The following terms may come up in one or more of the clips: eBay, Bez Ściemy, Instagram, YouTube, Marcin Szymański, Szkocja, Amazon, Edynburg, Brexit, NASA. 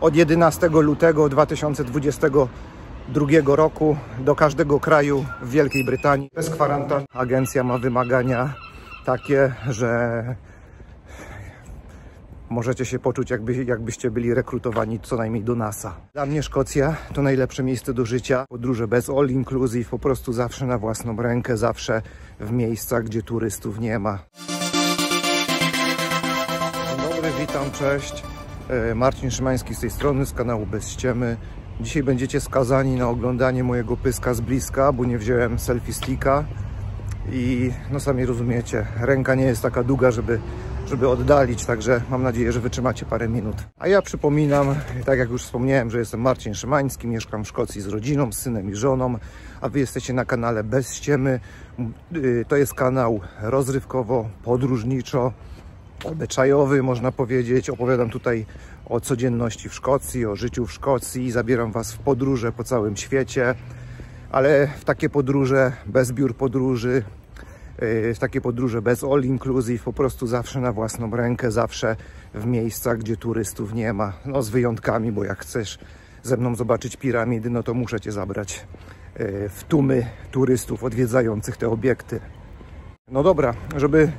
Od 11 lutego 2022 roku do każdego kraju w Wielkiej Brytanii bez kwarantanny. Agencja ma wymagania takie, że możecie się poczuć, jakbyście byli rekrutowani co najmniej do NASA. Dla mnie Szkocja to najlepsze miejsce do życia. Podróże bez all inclusive, po prostu zawsze na własną rękę, zawsze w miejscach, gdzie turystów nie ma. Dzień dobry, witam, cześć. Marcin Szymański z tej strony, z kanału Bez Ściemy. Dzisiaj będziecie skazani na oglądanie mojego pyska z bliska, bo nie wziąłem selfie sticka. I no sami rozumiecie, ręka nie jest taka długa, żeby oddalić, także mam nadzieję, że wytrzymacie parę minut. A ja przypominam, tak jak już wspomniałem, że jestem Marcin Szymański, mieszkam w Szkocji z rodziną, z synem i żoną, a wy jesteście na kanale Bez Ściemy. To jest kanał rozrywkowo-podróżniczo, obyczajowy, można powiedzieć. Opowiadam tutaj o codzienności w Szkocji, o życiu w Szkocji, zabieram was w podróże po całym świecie, ale w takie podróże bez biur podróży, w takie podróże bez all inclusive, po prostu zawsze na własną rękę, zawsze w miejscach, gdzie turystów nie ma. No z wyjątkami, bo jak chcesz ze mną zobaczyć piramidy, no to muszę cię zabrać w tłumy turystów odwiedzających te obiekty. No dobra, żeby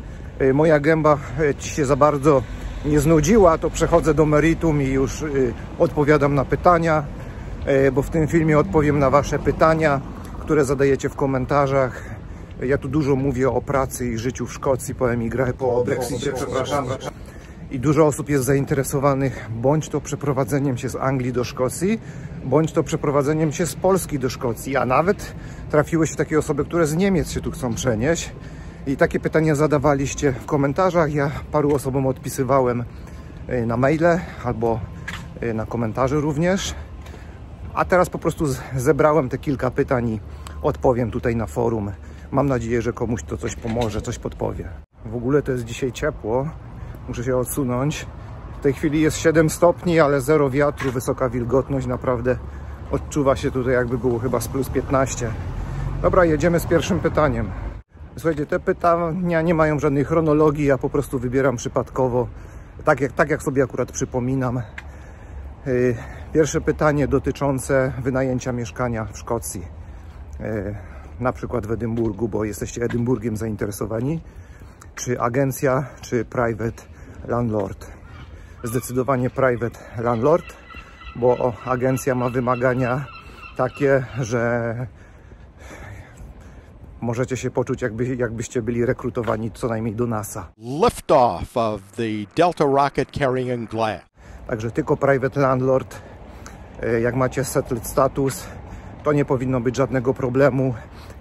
moja gęba ci się za bardzo nie znudziła, to przechodzę do meritum i już odpowiadam na pytania, bo w tym filmie odpowiem na wasze pytania, które zadajecie w komentarzach. Ja tu dużo mówię o pracy i życiu w Szkocji po Brexicie, przepraszam. I dużo osób jest zainteresowanych bądź to przeprowadzeniem się z Anglii do Szkocji, bądź to przeprowadzeniem się z Polski do Szkocji, a nawet trafiły się takie osoby, które z Niemiec się tu chcą przenieść. I takie pytania zadawaliście w komentarzach. Ja paru osobom odpisywałem na maile albo na komentarze również. A teraz po prostu zebrałem te kilka pytań i odpowiem tutaj na forum. Mam nadzieję, że komuś to coś pomoże, coś podpowie. W ogóle to jest dzisiaj ciepło. Muszę się odsunąć. W tej chwili jest 7 stopni, ale zero wiatru, wysoka wilgotność. Naprawdę odczuwa się tutaj, jakby było chyba z plus 15. Dobra, jedziemy z pierwszym pytaniem. Słuchajcie, te pytania nie mają żadnej chronologii. Ja po prostu wybieram przypadkowo, tak jak sobie akurat przypominam. Pierwsze pytanie dotyczące wynajęcia mieszkania w Szkocji. Na przykład w Edynburgu, bo jesteście Edynburgiem zainteresowani. Czy agencja, czy private landlord? Zdecydowanie private landlord, bo agencja ma wymagania takie, że możecie się poczuć, jakbyście byli rekrutowani co najmniej do NASA. Lift off of the Delta rocket carrying Glad. Także tylko private landlord. Jak macie settled status, to nie powinno być żadnego problemu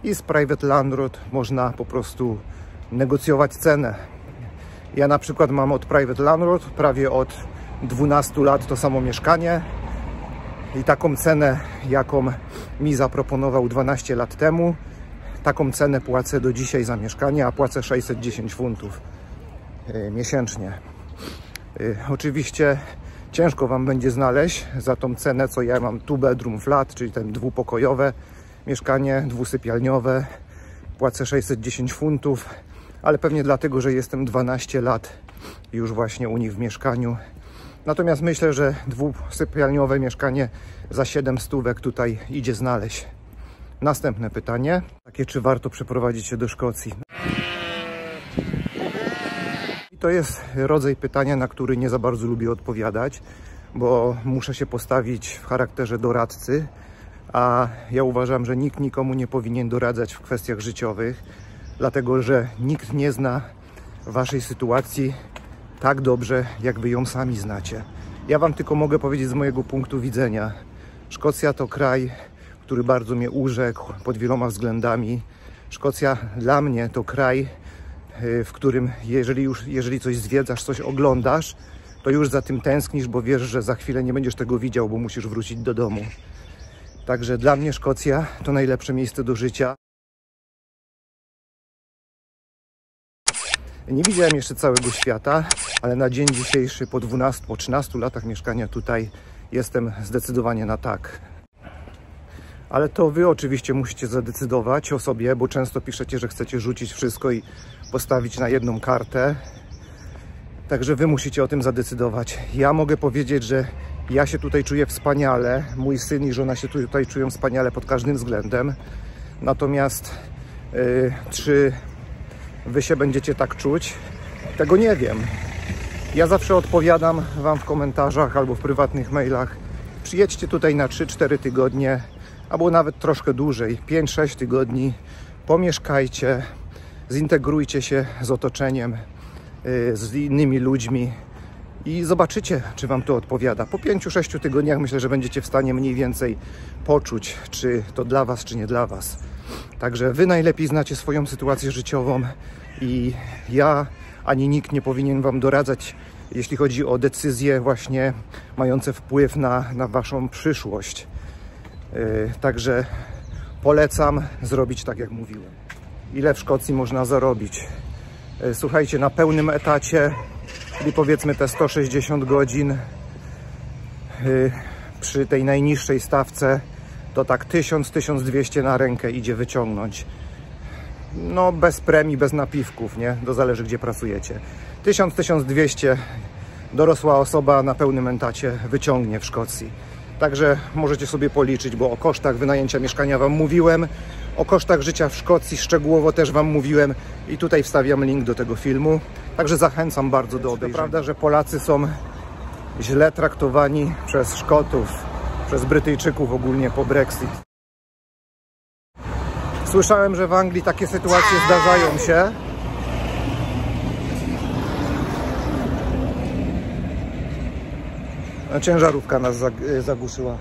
i z private landlord można po prostu negocjować cenę. Ja na przykład mam od private landlord prawie od 12 lat to samo mieszkanie i taką cenę, jaką mi zaproponował 12 lat temu, taką cenę płacę do dzisiaj za mieszkanie, a płacę 610 funtów miesięcznie. Oczywiście ciężko wam będzie znaleźć za tą cenę, co ja mam, two bedroom flat, czyli ten dwupokojowe mieszkanie, dwusypialniowe. Płacę 610 funtów, ale pewnie dlatego, że jestem 12 lat już właśnie u nich w mieszkaniu. Natomiast myślę, że dwusypialniowe mieszkanie za 7 stówek tutaj idzie znaleźć. Następne pytanie. Takie, czy warto przeprowadzić się do Szkocji? To jest rodzaj pytania, na który nie za bardzo lubię odpowiadać, bo muszę się postawić w charakterze doradcy, a ja uważam, że nikt nikomu nie powinien doradzać w kwestiach życiowych, dlatego że nikt nie zna waszej sytuacji tak dobrze, jak wy ją sami znacie. Ja wam tylko mogę powiedzieć z mojego punktu widzenia. Szkocja to kraj, który bardzo mnie urzekł pod wieloma względami. Szkocja dla mnie to kraj, w którym jeżeli coś zwiedzasz, coś oglądasz, to już za tym tęsknisz, bo wiesz, że za chwilę nie będziesz tego widział, bo musisz wrócić do domu. Także dla mnie Szkocja to najlepsze miejsce do życia. Nie widziałem jeszcze całego świata, ale na dzień dzisiejszy po 13 latach mieszkania tutaj jestem zdecydowanie na tak. Ale to wy oczywiście musicie zadecydować o sobie, bo często piszecie, że chcecie rzucić wszystko i postawić na jedną kartę. Także wy musicie o tym zadecydować. Ja mogę powiedzieć, że Ja się tutaj czuję wspaniale, mój syn i żona się tutaj czują wspaniale pod każdym względem. Natomiast czy wy się będziecie tak czuć? Tego nie wiem. Ja zawsze odpowiadam wam w komentarzach albo w prywatnych mailach. Przyjedźcie tutaj na 3-4 tygodnie, albo nawet troszkę dłużej, 5-6 tygodni. Pomieszkajcie, zintegrujcie się z otoczeniem, z innymi ludźmi i zobaczycie, czy wam to odpowiada. Po 5-6 tygodniach myślę, że będziecie w stanie mniej więcej poczuć, czy to dla was, czy nie dla was. Także wy najlepiej znacie swoją sytuację życiową i ja ani nikt nie powinien wam doradzać, jeśli chodzi o decyzje właśnie mające wpływ na waszą przyszłość. Także polecam zrobić tak, jak mówiłem. Ile w Szkocji można zarobić? Słuchajcie, na pełnym etacie, czyli powiedzmy te 160 godzin, przy tej najniższej stawce, to tak 1000-1200 na rękę idzie wyciągnąć. No bez premii, bez napiwków, nie? To zależy, gdzie pracujecie. 1000-1200 dorosła osoba na pełnym etacie wyciągnie w Szkocji. Także możecie sobie policzyć, bo o kosztach wynajęcia mieszkania wam mówiłem, o kosztach życia w Szkocji szczegółowo też wam mówiłem i tutaj wstawiam link do tego filmu. Także zachęcam bardzo do obejrzenia. To prawda, że Polacy są źle traktowani przez Szkotów, przez Brytyjczyków ogólnie po Brexit. Słyszałem, że w Anglii takie sytuacje zdarzają się. Ciężarówka nas zagłuszyła.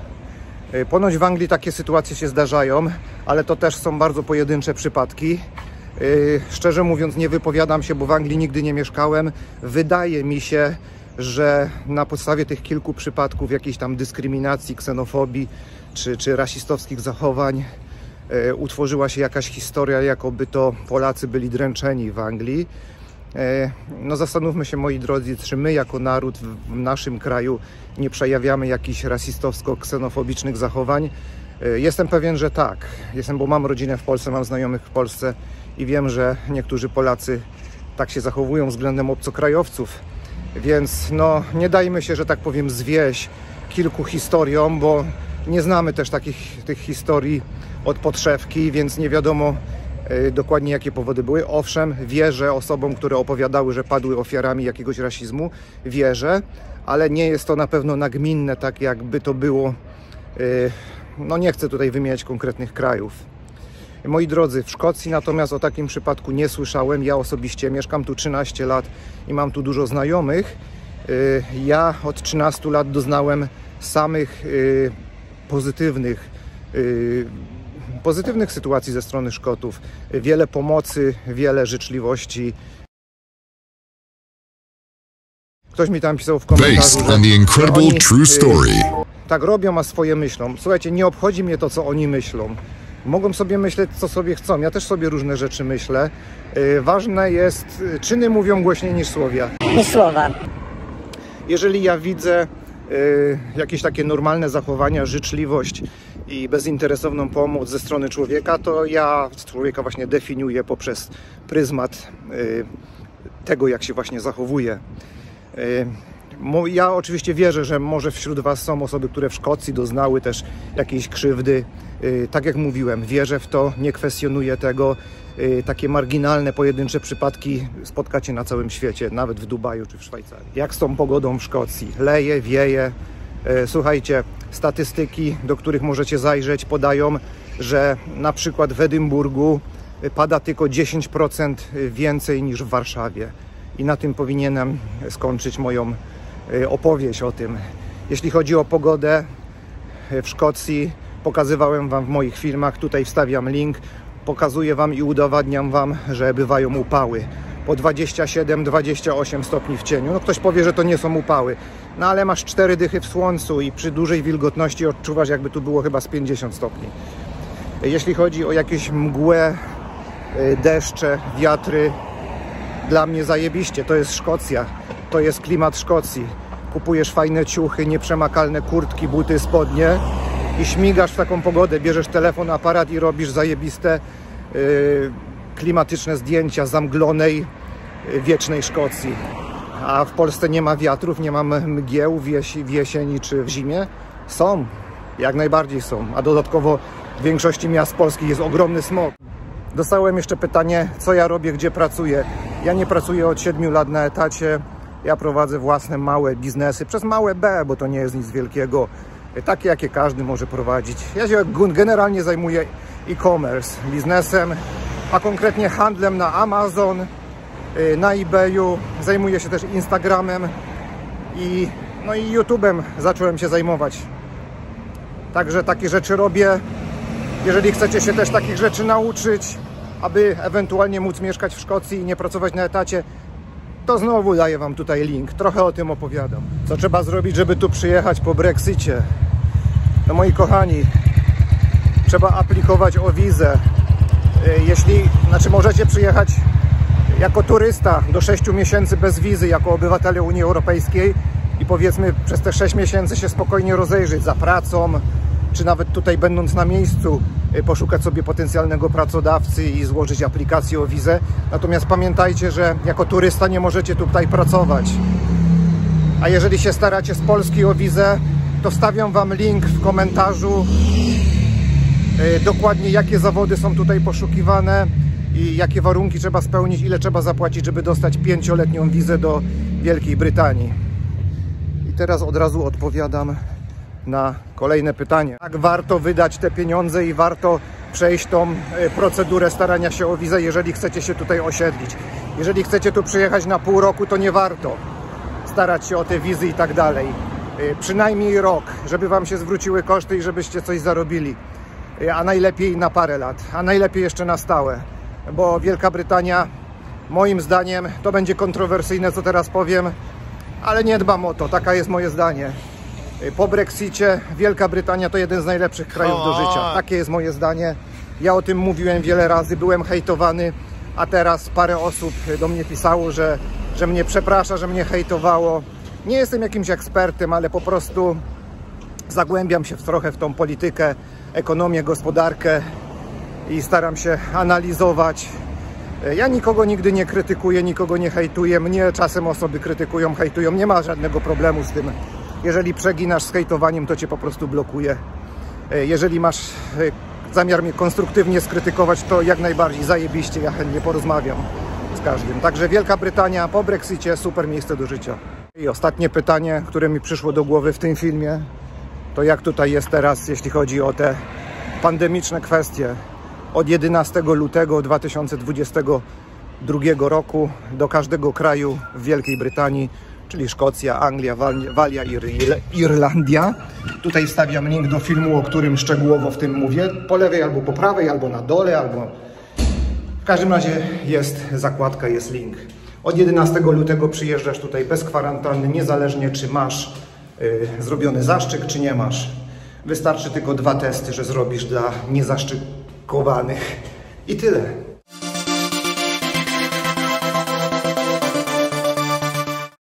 Ponoć w Anglii takie sytuacje się zdarzają, ale to też są bardzo pojedyncze przypadki. Szczerze mówiąc nie wypowiadam się, bo w Anglii nigdy nie mieszkałem. Wydaje mi się, że na podstawie tych kilku przypadków jakiejś tam dyskryminacji, ksenofobii czy rasistowskich zachowań utworzyła się jakaś historia, jakoby to Polacy byli dręczeni w Anglii. No zastanówmy się, moi drodzy, czy my jako naród w naszym kraju nie przejawiamy jakichś rasistowsko-ksenofobicznych zachowań. Jestem pewien, że tak. Bo mam rodzinę w Polsce, mam znajomych w Polsce i wiem, że niektórzy Polacy tak się zachowują względem obcokrajowców. Więc no nie dajmy się, że tak powiem, zwieść kilku historiom, bo nie znamy też tych historii od podszewki, więc nie wiadomo dokładnie jakie powody były. Owszem, wierzę osobom, które opowiadały, że padły ofiarami jakiegoś rasizmu, wierzę, ale nie jest to na pewno nagminne, tak jakby to było. No nie chcę tutaj wymieniać konkretnych krajów. Moi drodzy, w Szkocji natomiast o takim przypadku nie słyszałem. Ja osobiście mieszkam tu 13 lat i mam tu dużo znajomych. Ja od 13 lat doznałem samych pozytywnych sytuacji ze strony Szkotów. Wiele pomocy, wiele życzliwości. Ktoś mi tam pisał w komentarzu, że oni tak robią, a swoje myślą. Słuchajcie, nie obchodzi mnie to, co oni myślą. Mogą sobie myśleć, co sobie chcą. Ja też sobie różne rzeczy myślę. Ważne jest, czyny mówią głośniej niż słowa. Jeżeli ja widzę jakieś takie normalne zachowania, życzliwość i bezinteresowną pomoc ze strony człowieka, to ja człowieka właśnie definiuję poprzez pryzmat tego, jak się właśnie zachowuje. Ja oczywiście wierzę, że może wśród was są osoby, które w Szkocji doznały też jakiejś krzywdy. Tak jak mówiłem, wierzę w to, nie kwestionuję tego. Takie marginalne, pojedyncze przypadki spotkacie na całym świecie, nawet w Dubaju czy w Szwajcarii. Jak z tą pogodą w Szkocji? Leje, wieje. Słuchajcie, statystyki, do których możecie zajrzeć, podają, że na przykład w Edynburgu pada tylko 10% więcej niż w Warszawie. I na tym powinienem skończyć moją opowieść o tym. Jeśli chodzi o pogodę w Szkocji, pokazywałem wam w moich filmach, tutaj wstawiam link, pokazuję wam i udowadniam wam, że bywają upały po 27-28 stopni w cieniu. No ktoś powie, że to nie są upały, no ale masz 4 dychy w słońcu i przy dużej wilgotności odczuwasz, jakby tu było chyba z 50 stopni. Jeśli chodzi o jakieś mgłę, deszcze, wiatry, dla mnie zajebiście, to jest Szkocja, to jest klimat Szkocji. Kupujesz fajne ciuchy, nieprzemakalne kurtki, buty, spodnie i śmigasz w taką pogodę, bierzesz telefon, aparat i robisz zajebiste klimatyczne zdjęcia zamglonej, wiecznej Szkocji. a w Polsce nie ma wiatrów, nie ma mgieł w jesieni czy w zimie? Są, jak najbardziej są, a dodatkowo w większości miast polskich jest ogromny smog. Dostałem jeszcze pytanie, co ja robię, gdzie pracuję. Ja nie pracuję od 7 lat na etacie, ja prowadzę własne małe biznesy, przez małe B, bo to nie jest nic wielkiego, takie jakie każdy może prowadzić. Ja się generalnie zajmuję e-commerce, biznesem, a konkretnie handlem na Amazon, na eBayu, zajmuję się też Instagramem i, no i YouTubem zacząłem się zajmować. Także takie rzeczy robię. Jeżeli chcecie się też takich rzeczy nauczyć, aby ewentualnie móc mieszkać w Szkocji i nie pracować na etacie, to znowu daję wam tutaj link. Trochę o tym opowiadam. Co trzeba zrobić, żeby tu przyjechać po Brexicie? No moi kochani, trzeba aplikować o wizę. Znaczy możecie przyjechać jako turysta do 6 miesięcy bez wizy, jako obywatele Unii Europejskiej i powiedzmy przez te 6 miesięcy się spokojnie rozejrzeć za pracą, czy nawet tutaj będąc na miejscu poszukać sobie potencjalnego pracodawcy i złożyć aplikację o wizę. Natomiast pamiętajcie, że jako turysta nie możecie tutaj pracować. A jeżeli się staracie z Polski o wizę, to stawiam wam link w komentarzu dokładnie jakie zawody są tutaj poszukiwane i jakie warunki trzeba spełnić, ile trzeba zapłacić, żeby dostać 5-letnią wizę do Wielkiej Brytanii. I teraz od razu odpowiadam na kolejne pytanie. Tak, warto wydać te pieniądze i warto przejść tą procedurę starania się o wizę, jeżeli chcecie się tutaj osiedlić. Jeżeli chcecie tu przyjechać na pół roku, to nie warto starać się o te wizy i tak dalej. Przynajmniej rok, żeby wam się zwróciły koszty i żebyście coś zarobili. A najlepiej na parę lat, a najlepiej jeszcze na stałe. Bo Wielka Brytania, moim zdaniem, to będzie kontrowersyjne, co teraz powiem, ale nie dbam o to, taka jest moje zdanie. Po Brexicie Wielka Brytania to jeden z najlepszych krajów do życia. Takie jest moje zdanie. Ja o tym mówiłem wiele razy, byłem hejtowany, a teraz parę osób do mnie pisało, że mnie przeprasza, że mnie hejtowało. Nie jestem jakimś ekspertem, ale po prostu zagłębiam się trochę w tą politykę, ekonomię, gospodarkę i staram się analizować. Ja nikogo nigdy nie krytykuję, nikogo nie hejtuję. Mnie czasem osoby krytykują, hejtują. Nie ma żadnego problemu z tym. Jeżeli przeginasz z hejtowaniem, to cię po prostu blokuje. Jeżeli masz zamiar mnie konstruktywnie skrytykować, to jak najbardziej zajebiście. Ja chętnie porozmawiam z każdym. Także Wielka Brytania po Brexicie super miejsce do życia. I ostatnie pytanie, które mi przyszło do głowy w tym filmie, to jak tutaj jest teraz, jeśli chodzi o te pandemiczne kwestie. Od 11 lutego 2022 roku do każdego kraju w Wielkiej Brytanii, czyli Szkocja, Anglia, Walia i Irlandia. Tutaj wstawiam link do filmu, o którym szczegółowo w tym mówię. Po lewej albo po prawej, albo na dole, albo... W każdym razie jest zakładka, jest link. Od 11 lutego przyjeżdżasz tutaj bez kwarantanny, niezależnie czy masz zrobiony zastrzyk, czy nie masz. Wystarczy tylko 2 testy, że zrobisz dla niezaszczykowanych i tyle.